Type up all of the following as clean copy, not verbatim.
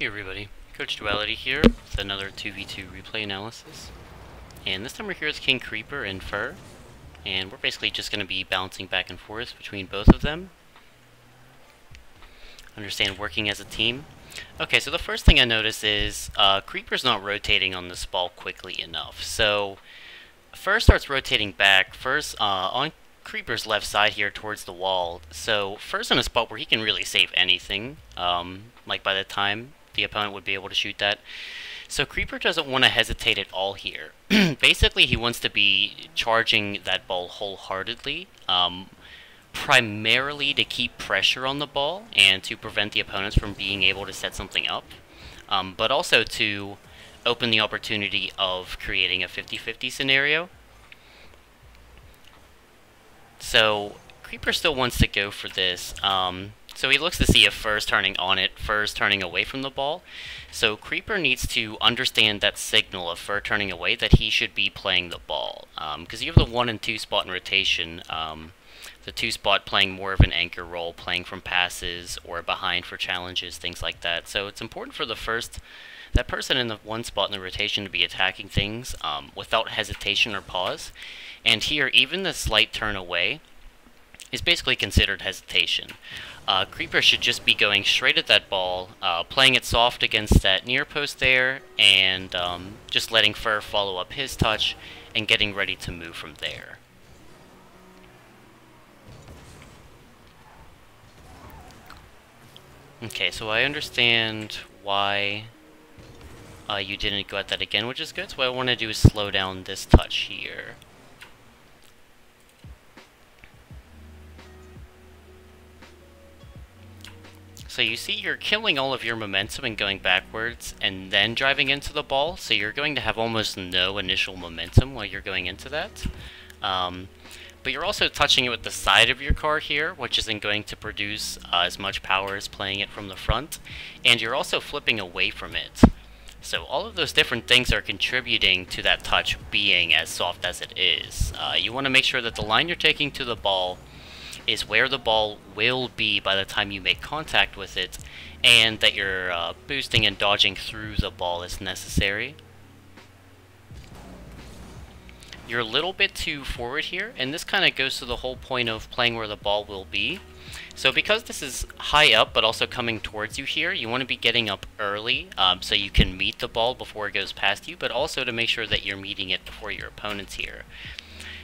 Hey everybody, Coach Duality here with another 2v2 replay analysis. And this time we're here with KingKreeper and Fur, and we're basically just going to be bouncing back and forth between both of them. Understand working as a team. Okay, so the first thing I notice is Creeper's not rotating on this ball quickly enough. So Fur starts rotating back first on Creeper's left side here towards the wall. So Fur's in a spot where he can really save anything. Like by the time the opponent would be able to shoot that. So Creeper doesn't want to hesitate at all here. Basically, he wants to be charging that ball wholeheartedly, primarily to keep pressure on the ball and to prevent the opponents from being able to set something up, but also to open the opportunity of creating a 50-50 scenario. So Creeper still wants to go for this. So he looks to see if Fur's turning on it, Fur's turning away from the ball. So Creeper needs to understand that signal of Fur turning away that he should be playing the ball. Because you have the 1 and 2 spot in rotation, the 2 spot playing more of an anchor role, playing from passes or behind for challenges, things like that. So it's important for that person in the 1 spot in the rotation to be attacking things without hesitation or pause. And here, even the slight turn away is basically considered hesitation. Creeper should just be going straight at that ball, playing it soft against that near post there, and just letting Fur follow up his touch and getting ready to move from there. Okay, so I understand why you didn't go at that again, which is good. So what I want to do is slow down this touch here. So you see you're killing all of your momentum and going backwards and then driving into the ball, so you're going to have almost no initial momentum while you're going into that. But you're also touching it with the side of your car here, which isn't going to produce as much power as playing it from the front, and you're also flipping away from it. So all of those different things are contributing to that touch being as soft as it is. You want to make sure that the line you're taking to the ball is where the ball will be by the time you make contact with it, and that you're boosting and dodging through the ball as necessary. You're a little bit too forward here, and this kind of goes to the whole point of playing where the ball will be. So because this is high up but also coming towards you here, you want to be getting up early so you can meet the ball before it goes past you, but also to make sure that you're meeting it before your opponent's here.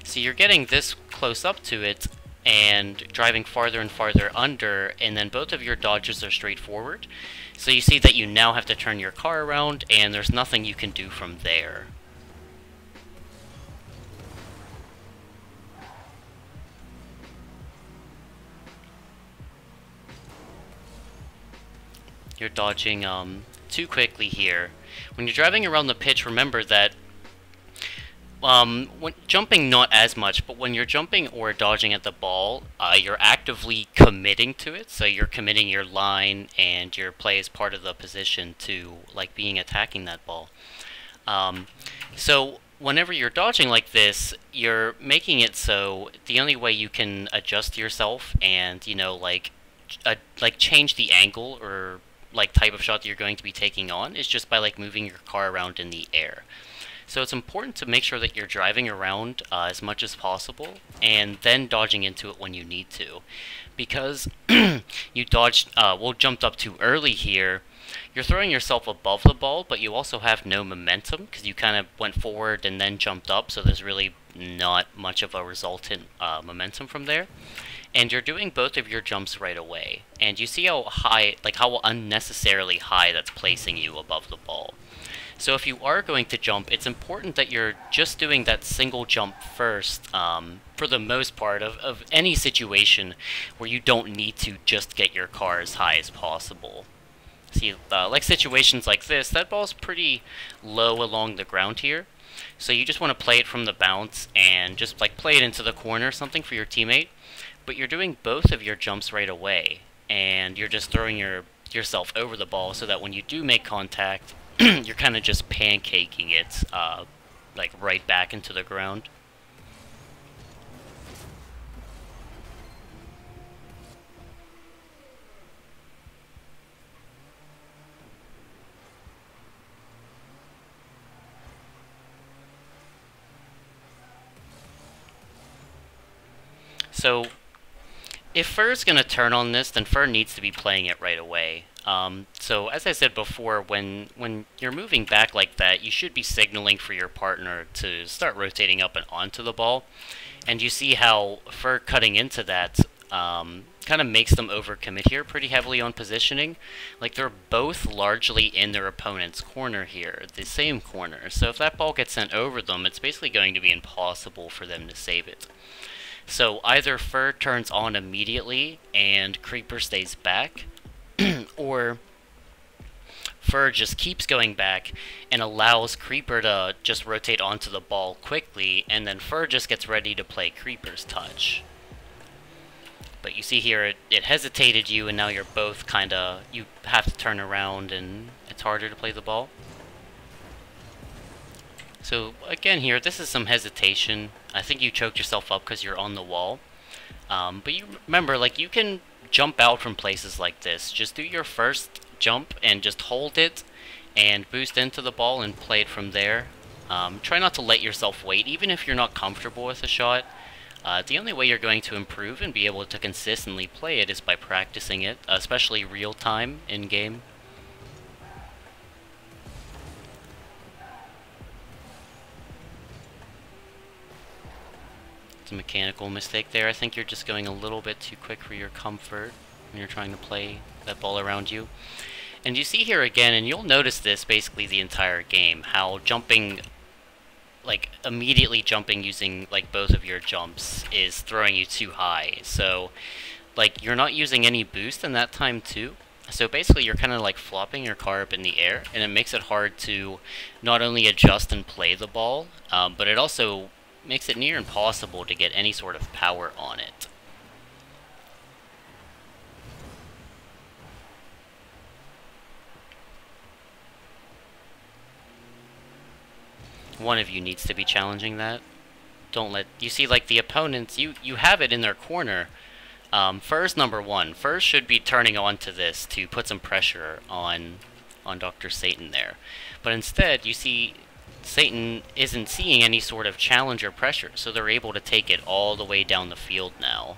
So you're getting this close up to it and driving farther and farther under, and then both of your dodges are straightforward. So you see that you now have to turn your car around, and there's nothing you can do from there. You're dodging too quickly here. When you're driving around the pitch, remember that when jumping, not as much, but when you're jumping or dodging at the ball, you're actively committing to it. So you're committing your line and your play as part of the position to like being attacking that ball. So whenever you're dodging like this, you're making it so the only way you can adjust yourself and, you know, like change the angle or like type of shot that you're going to be taking on is just by like moving your car around in the air. So it's important to make sure that you're driving around as much as possible and then dodging into it when you need to. Because you dodged, jumped up too early here, you're throwing yourself above the ball, but you also have no momentum because you kind of went forward and then jumped up, so there's really not much of a resultant momentum from there. And you're doing both of your jumps right away. And you see how high, like how unnecessarily high that's placing you above the ball. So if you are going to jump, it's important that you're just doing that single jump first, for the most part, of any situation where you don't need to just get your car as high as possible. See, like situations like this, that ball's pretty low along the ground here. So you just want to play it from the bounce and just like play it into the corner or something for your teammate. But you're doing both of your jumps right away, and you're just throwing yourself over the ball so that when you do make contact, you're kind of just pancaking it, like right back into the ground. So if Fur's going to turn on this, then Fur needs to be playing it right away. So as I said before, when you're moving back like that, you should be signaling for your partner to start rotating up and onto the ball. And you see how Fur cutting into that kind of makes them overcommit here pretty heavily on positioning. Like, they're both largely in their opponent's corner here, the same corner. So if that ball gets sent over them, it's basically going to be impossible for them to save it. So either Fur turns on immediately and Creeper stays back, or Fur just keeps going back and allows Creeper to just rotate onto the ball quickly, and then Fur just gets ready to play Creeper's touch. But you see here, it hesitated you, and now you're both kind of, you have to turn around, and it's harder to play the ball. So again here, this is some hesitation. I think you choked yourself up because you're on the wall. But you remember, like, you can jump out from places like this. Just do your first jump and just hold it and boost into the ball and play it from there. Try not to let yourself wait, even if you're not comfortable with a shot. The only way you're going to improve and be able to consistently play it is by practicing it, especially real time in game. It's a mechanical mistake there. I think you're just going a little bit too quick for your comfort when you're trying to play that ball around you. And you see here again, and you'll notice this basically the entire game, how jumping, like, immediately jumping using, like, both of your jumps is throwing you too high. So, like, you're not using any boost in that time, too. So basically, you're kind of, like, flopping your car up in the air, and it makes it hard to not only adjust and play the ball, but it also makes it near impossible to get any sort of power on it. One of you needs to be challenging that. Don't let... You see, like, the opponents, you have it in their corner. Fur's number one. Fur should be turning on to this to put some pressure on Dr. Satan there. But instead, you see, Satan isn't seeing any sort of challenge or pressure, so they're able to take it all the way down the field now.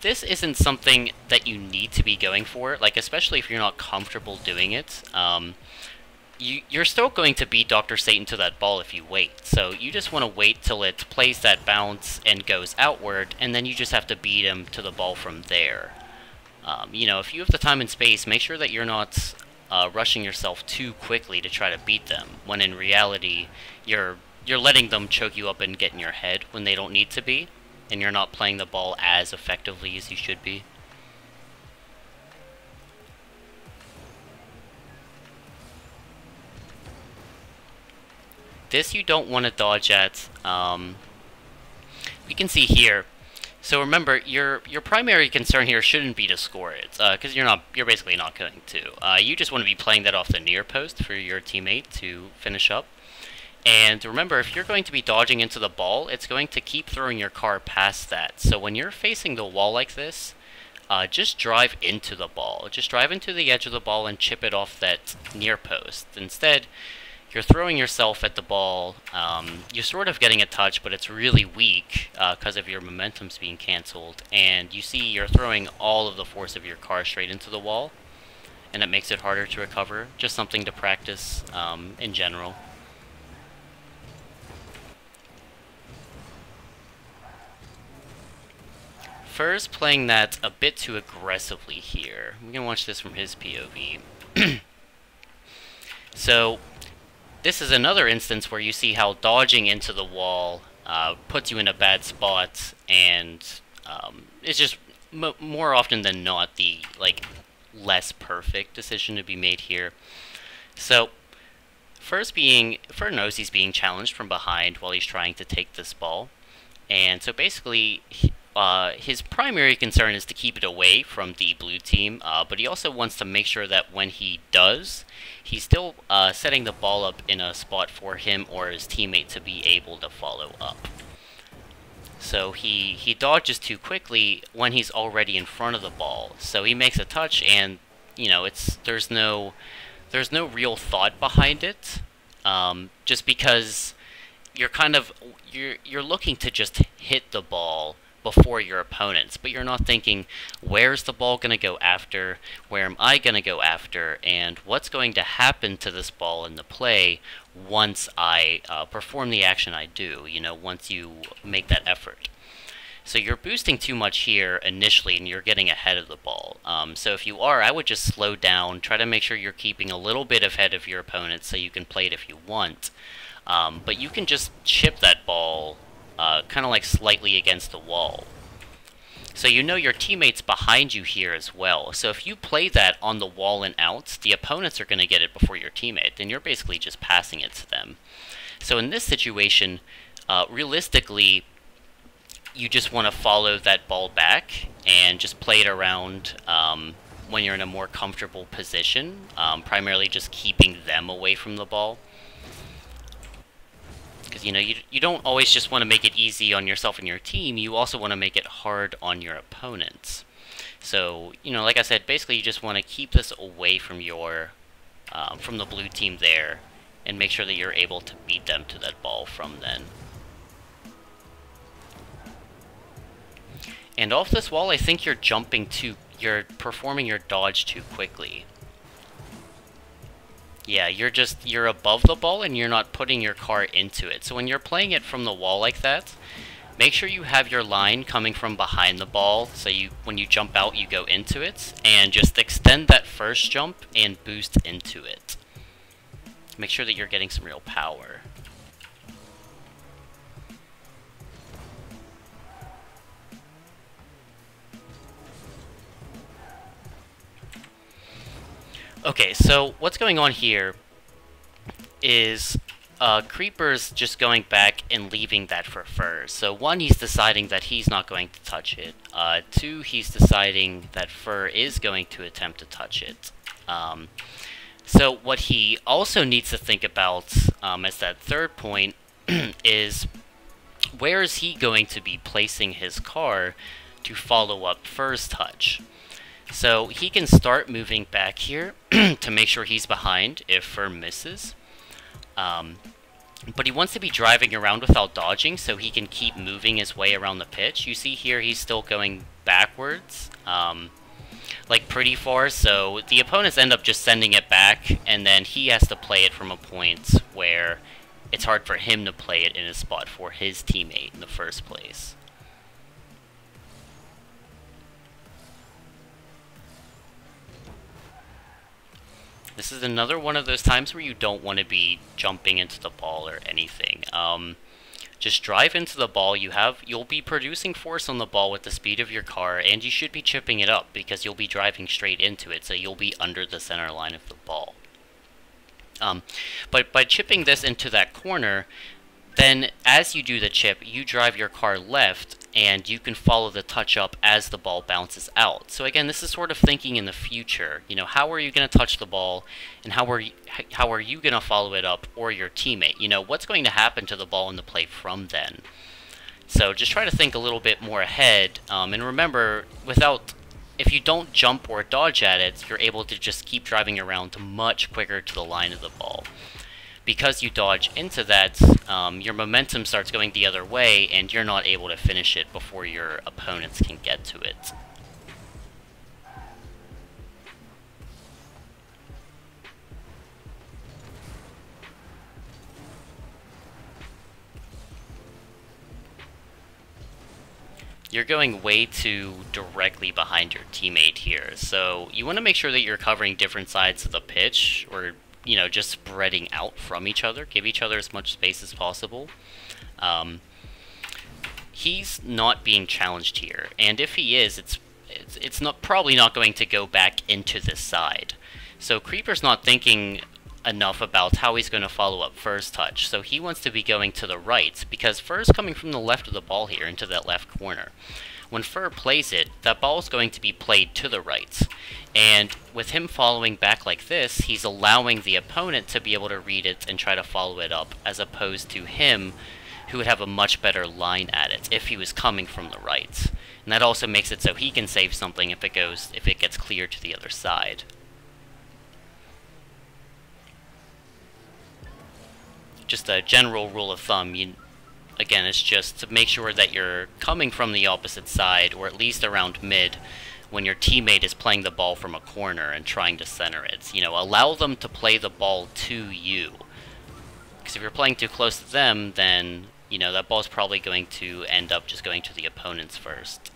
This isn't something that you need to be going for, like, especially if you're not comfortable doing it. You're still going to beat Dr. Satan to that ball if you wait, so you just want to wait till it plays that bounce and goes outward, and then you just have to beat him to the ball from there. You know, if you have the time and space, make sure that you're not rushing yourself too quickly to try to beat them, when in reality, you're letting them choke you up and get in your head when they don't need to be, and you're not playing the ball as effectively as you should be. This you don't want to dodge at. We can see here. So remember, your primary concern here shouldn't be to score it, because you're basically not going to. You just want to be playing that off the near post for your teammate to finish up. And remember, if you're going to be dodging into the ball, it's going to keep throwing your car past that. So when you're facing the wall like this, just drive into the ball. Just drive into the edge of the ball and chip it off that near post. Instead, you're throwing yourself at the ball. You're sort of getting a touch, but it's really weak because of your momentum's being canceled. And you see you're throwing all of the force of your car straight into the wall, and it makes it harder to recover. Just something to practice in general. Fur's playing that a bit too aggressively here. We can watch this from his POV. So, this is another instance where you see how dodging into the wall puts you in a bad spot, and it's just more often than not the, like, less perfect decision to be made here. So, Fur knows he's being challenged from behind while he's trying to take this ball, and so basically, his primary concern is to keep it away from the blue team, but he also wants to make sure that when he does, he's still setting the ball up in a spot for him or his teammate to be able to follow up. So he dodges too quickly when he's already in front of the ball. So he makes a touch, and, you know, there's no There's no real thought behind it, just because you're kind of you're looking to just hit the ball before your opponents, but you're not thinking, where's the ball going to go after, where am I going to go after, and what's going to happen to this ball in the play once I perform the action I do, you know, once you make that effort. So you're boosting too much here initially, and you're getting ahead of the ball. So if you are, I would just slow down, try to make sure you're keeping a little bit ahead of your opponent so you can play it if you want. But you can just chip that ball kind of like slightly against the wall. So you know your teammate's behind you here as well. So if you play that on the wall and out, the opponents are going to get it before your teammate, and you're basically just passing it to them. So in this situation, realistically, you just want to follow that ball back and just play it around when you're in a more comfortable position, primarily just keeping them away from the ball. Because, you know, you don't always just want to make it easy on yourself and your team, you also want to make it hard on your opponents. So, you know, like I said, basically you just want to keep this away from your, from the blue team there, and make sure that you're able to beat them to that ball from then. And off this wall, I think you're jumping too, you're performing your dodge too quickly. Yeah, you're above the ball and you're not putting your car into it. So when you're playing it from the wall like that, make sure you have your line coming from behind the ball. So when you jump out, you go into it, and just extend that first jump and boost into it. Make sure that you're getting some real power. Okay, so what's going on here is Kreeper's just going back and leaving that for Fur. So one, he's deciding that he's not going to touch it. Two, he's deciding that Fur is going to attempt to touch it. So what he also needs to think about as that third point is, where is he going to be placing his car to follow up Fur's touch? So he can start moving back here to make sure he's behind if Fur misses. But he wants to be driving around without dodging, so he can keep moving his way around the pitch. You see here he's still going backwards, like pretty far, so the opponents end up just sending it back, and then he has to play it from a point where it's hard for him to play it in a spot for his teammate in the first place. This is another one of those times where you don't want to be jumping into the ball or anything. Just drive into the ball. You'll be producing force on the ball with the speed of your car, and you should be chipping it up because you'll be driving straight into it, so you'll be under the center line of the ball. But by chipping this into that corner, then as you do the chip, you drive your car left, and you can follow the touch up as the ball bounces out. So again, this is sort of thinking in the future. You know, how are you going to touch the ball, and how are you going to follow it up, or your teammate? You know, what's going to happen to the ball in the play from then? So just try to think a little bit more ahead, and remember, if you don't jump or dodge at it, you're able to just keep driving around much quicker to the line of the ball. Because you dodge into that, your momentum starts going the other way, and you're not able to finish it before your opponents can get to it. You're going way too directly behind your teammate here, so you want to make sure that you're covering different sides of the pitch, or you know, just spreading out from each other. Give each other as much space as possible. He's not being challenged here, and if he is, it's not probably not going to go back into this side. So Kreeper's not thinking enough about how he's going to follow up Fur's touch, so he wants to be going to the right, because Fur's coming from the left of the ball here into that left corner. When Fur plays it, that ball's going to be played to the right. And with him following back like this, he's allowing the opponent to be able to read it and try to follow it up, as opposed to him, who would have a much better line at it if he was coming from the right. And that also makes it so he can save something if it gets cleared to the other side. just a general rule of thumb, again, it's just to make sure that you're coming from the opposite side, or at least around mid, when your teammate is playing the ball from a corner and trying to center it. You know, allow them to play the ball to you. Because if you're playing too close to them, then, you know, that ball's probably going to end up just going to the opponents first.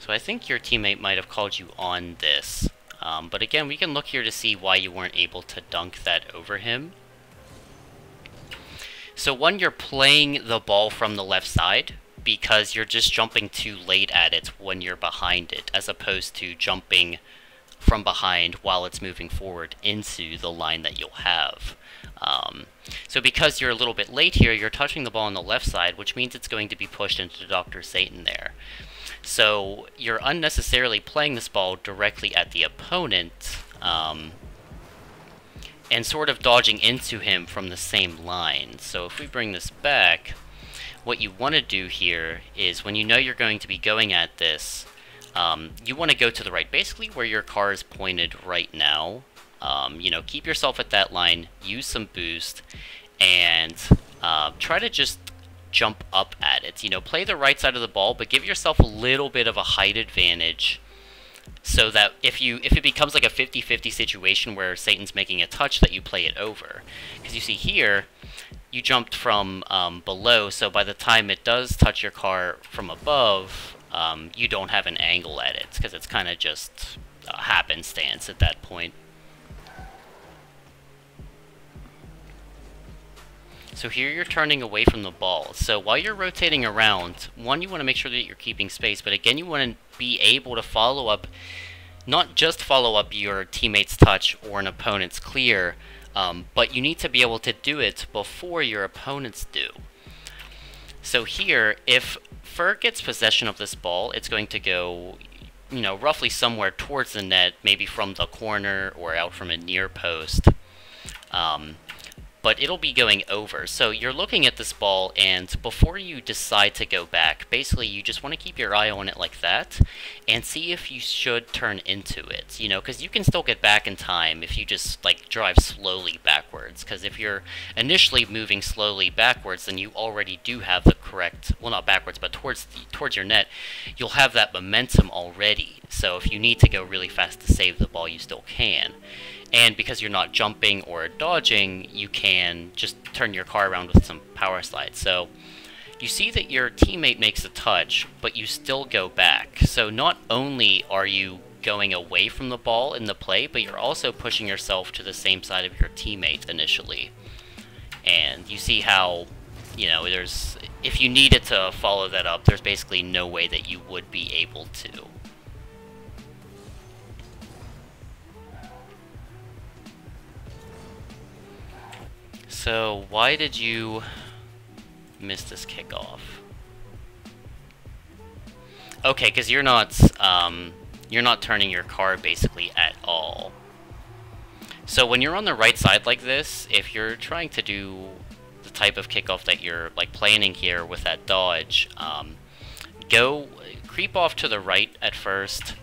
So I think your teammate might have called you on this. But again, we can look here to see why you weren't able to dunk that over him. So when you're playing the ball from the left side, because you're just jumping too late at it when you're behind it, as opposed to jumping from behind while it's moving forward into the line that you'll have. So because you're a little bit late here, you're touching the ball on the left side, which means it's going to be pushed into Dr. Satan there. So you're unnecessarily playing this ball directly at the opponent, and sort of dodging into him from the same line. So if we bring this back, what you want to do here is, when you know you're going to be going at this, you want to go to the right, basically where your car is pointed right now. You know, keep yourself at that line, use some boost, and try to just jump up at it. You know, play the right side of the ball, but give yourself a little bit of a height advantage, so that if it becomes like a 50-50 situation where Satan's making a touch, that you play it over. Because you see here, you jumped from below, so by the time it does touch your car from above, you don't have an angle at it, because it's kind of just a happenstance at that point. So here you're turning away from the ball. So while you're rotating around, one, you want to make sure that you're keeping space, but again, you want to be able to follow up, not just follow up your teammate's touch or an opponent's clear, but you need to be able to do it before your opponents do. So here, if Fur gets possession of this ball, it's going to go, you know, roughly somewhere towards the net, maybe from the corner or out from a near post. But it'll be going over. So you're looking at this ball, and before you decide to go back, basically you just want to keep your eye on it like that and see if you should turn into it, you know, because you can still get back in time if you just, like, drive slowly backwards, because if you're initially moving slowly backwards, then you already do have the correct, well, not backwards, but towards your net, you'll have that momentum already. So if you need to go really fast to save the ball, you still can. And because you're not jumping or dodging, you can just turn your car around with some power slides. So you see that your teammate makes a touch, but you still go back. So not only are you going away from the ball in the play, but you're also pushing yourself to the same side of your teammate initially. And you see how, you know, there's, if you needed to follow that up, there's basically no way that you would be able to. So why did you miss this kickoff? Okay, because you're not turning your car basically at all. So when you're on the right side like this, if you're trying to do the type of kickoff that you're like planning here with that dodge, go creep off to the right at first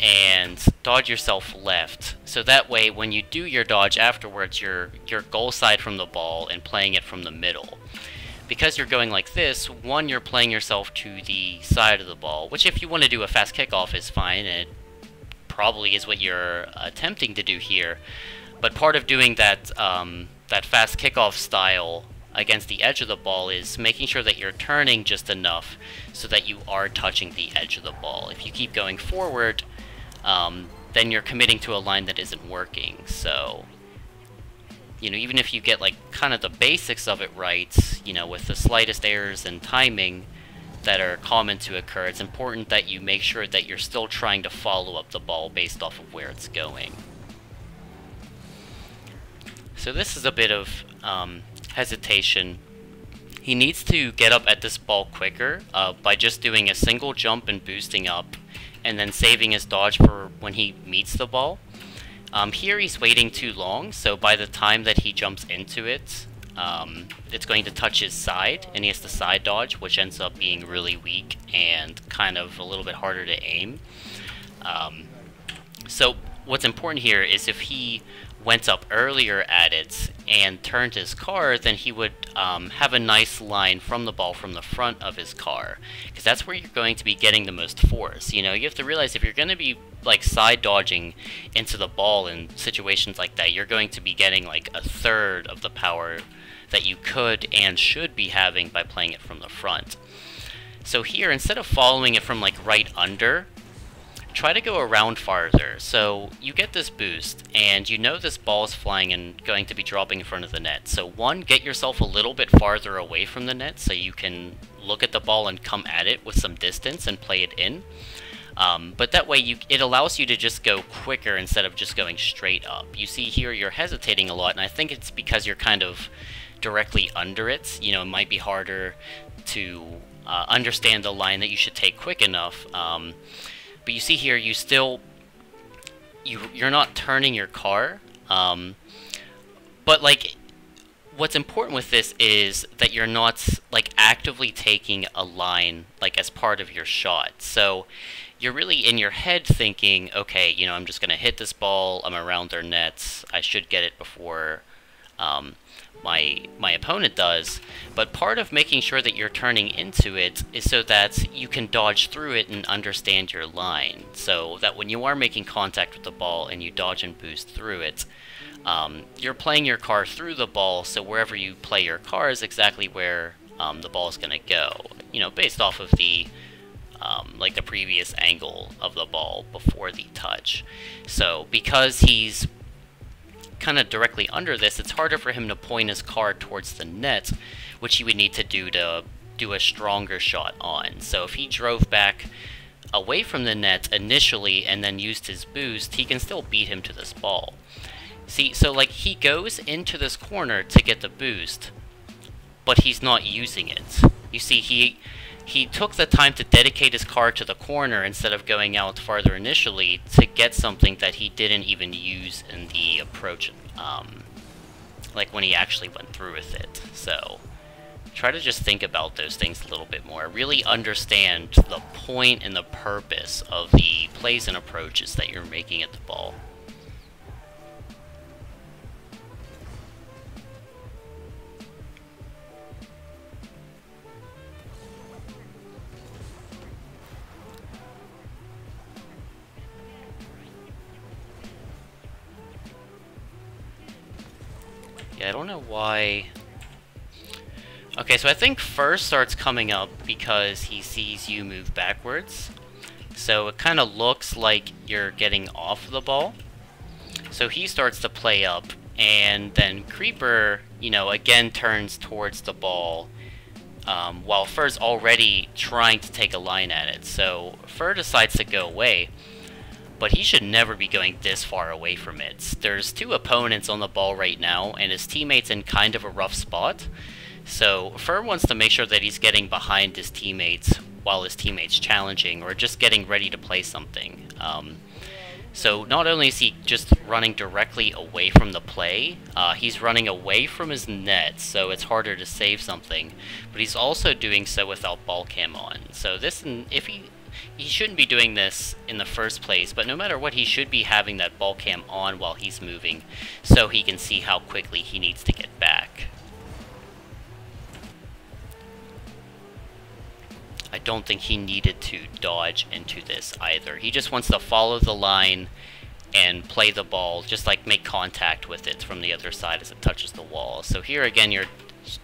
and dodge yourself left, so that way when you do your dodge afterwards, your goal side from the ball and playing it from the middle. Because you're going like this, one, you're playing yourself to the side of the ball, which if you want to do a fast kickoff is fine, and it probably is what you're attempting to do here. But part of doing that that fast kickoff style against the edge of the ball is making sure that you're turning just enough so that you are touching the edge of the ball. If you keep going forward, then you're committing to a line that isn't working. So, you know, even if you get like kind of the basics of it right, you know, with the slightest errors and timing that are common to occur, it's important that you make sure that you're still trying to follow up the ball based off of where it's going. So this is a bit of hesitation. He needs to get up at this ball quicker by just doing a single jump and boosting up, and then saving his dodge for when he meets the ball. Here he's waiting too long, so by the time that he jumps into it, it's going to touch his side, and he has to side dodge, which ends up being really weak and kind of a little bit harder to aim. So what's important here is if he went up earlier at it and turned his car, then he would have a nice line from the ball from the front of his car, because that's where you're going to be getting the most force. You know, you have to realize if you're going to be like side dodging into the ball in situations like that, you're going to be getting like a third of the power that you could and should be having by playing it from the front. So here, instead of following it from like right under, try to go around farther. So you get this boost, and you know this ball is flying and going to be dropping in front of the net. So one, get yourself a little bit farther away from the net so you can look at the ball and come at it with some distance and play it in. But that way it allows you to just go quicker instead of just going straight up. You see here you're hesitating a lot, and I think it's because you're kind of directly under it. You know, it might be harder to understand the line that you should take quick enough. But you see here, you still, you're not turning your car, but like, what's important with this is that you're not like actively taking a line like as part of your shot. So you're really in your head thinking, okay, you know, I'm just gonna hit this ball. I'm around their nets. I should get it before my opponent does. But part of making sure that you're turning into it is so that you can dodge through it and understand your line, so that when you are making contact with the ball and you dodge and boost through it, you're playing your car through the ball, so wherever you play your car is exactly where the ball is going to go, you know, based off of the like the previous angle of the ball before the touch. So because he's kind of directly under this, it's harder for him to point his car towards the net, which he would need to do a stronger shot on. So if he drove back away from the net initially and then used his boost, he can still beat him to this ball. See, so like he goes into this corner to get the boost, but he's not using it. You see, he took the time to dedicate his car to the corner instead of going out farther initially to get something that he didn't even use in the approach, like when he actually went through with it. So try to just think about those things a little bit more. Really understand the point and the purpose of the plays and approaches that you're making at the ball. I don't know why. Okay, so I think Fur starts coming up because he sees you move backwards. So it kind of looks like you're getting off the ball. So he starts to play up, and then Creeper, you know, again turns towards the ball, while Fur's already trying to take a line at it. So Fur decides to go away, but he should never be going this far away from it. There's two opponents on the ball right now, and his teammate's in kind of a rough spot. So Fur wants to make sure that he's getting behind his teammates while his teammate's challenging or just getting ready to play something. So not only is he just running directly away from the play, he's running away from his net, so it's harder to save something, but he's also doing so without ball cam on. So this, if he shouldn't be doing this in the first place, but no matter what, he should be having that ball cam on while he's moving so he can see how quickly he needs to get back. I don't think he needed to dodge into this either. He just wants to follow the line and play the ball, just like make contact with it from the other side as it touches the wall. So here again, you're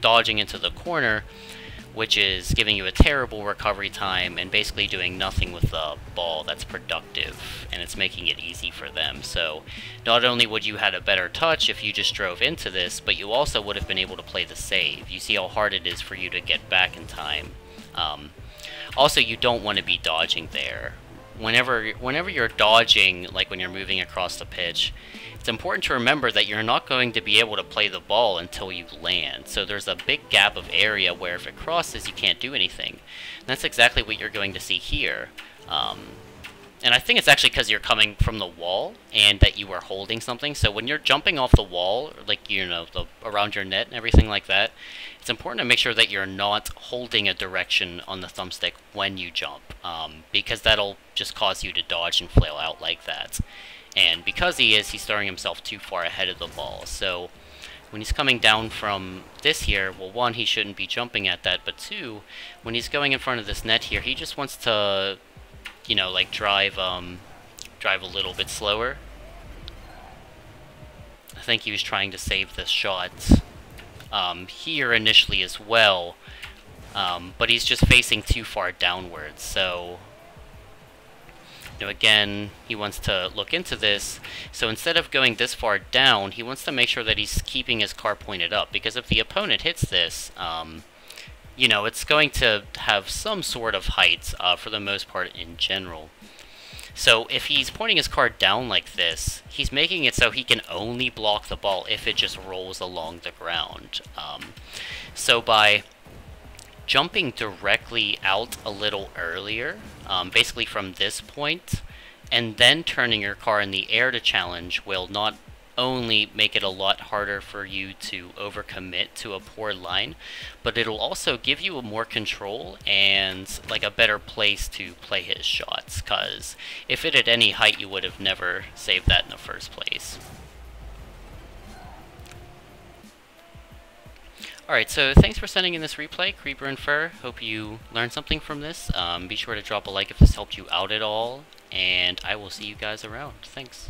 dodging into the corner, which is giving you a terrible recovery time and basically doing nothing with the ball that's productive, and it's making it easy for them. So not only would you have had a better touch if you just drove into this, but you also would have been able to play the save. You see how hard it is for you to get back in time. Also, you don't want to be dodging there. Whenever you're dodging, like when you're moving across the pitch, it's important to remember that you're not going to be able to play the ball until you land. So there's a big gap of area where if it crosses, you can't do anything. And that's exactly what you're going to see here. And I think it's actually because you're coming from the wall and that you were holding something. So when you're jumping off the wall, like, you know, around your net and everything like that, it's important to make sure that you're not holding a direction on the thumbstick when you jump, because that'll just cause you to dodge and flail out like that. And because he's throwing himself too far ahead of the ball. So when he's coming down from this here, well, one, he shouldn't be jumping at that, but two, when he's going in front of this net here, he just wants to, you know, like, drive a little bit slower. I think he was trying to save this shot here initially as well, but he's just facing too far downwards. So, you know, again, he wants to look into this, so instead of going this far down, he wants to make sure that he's keeping his car pointed up, because if the opponent hits this, you know, it's going to have some sort of height, for the most part, in general. So if he's pointing his car down like this, he's making it so he can only block the ball if it just rolls along the ground. So by jumping directly out a little earlier, basically from this point, and then turning your car in the air to challenge will not only make it a lot harder for you to overcommit to a poor line, but it'll also give you more control and like a better place to play his shots, because if it at any height you would have never saved that in the first place. Alright, so thanks for sending in this replay, Kreeper and Fur. Hope you learned something from this. Be sure to drop a like if this helped you out at all, and I will see you guys around. Thanks.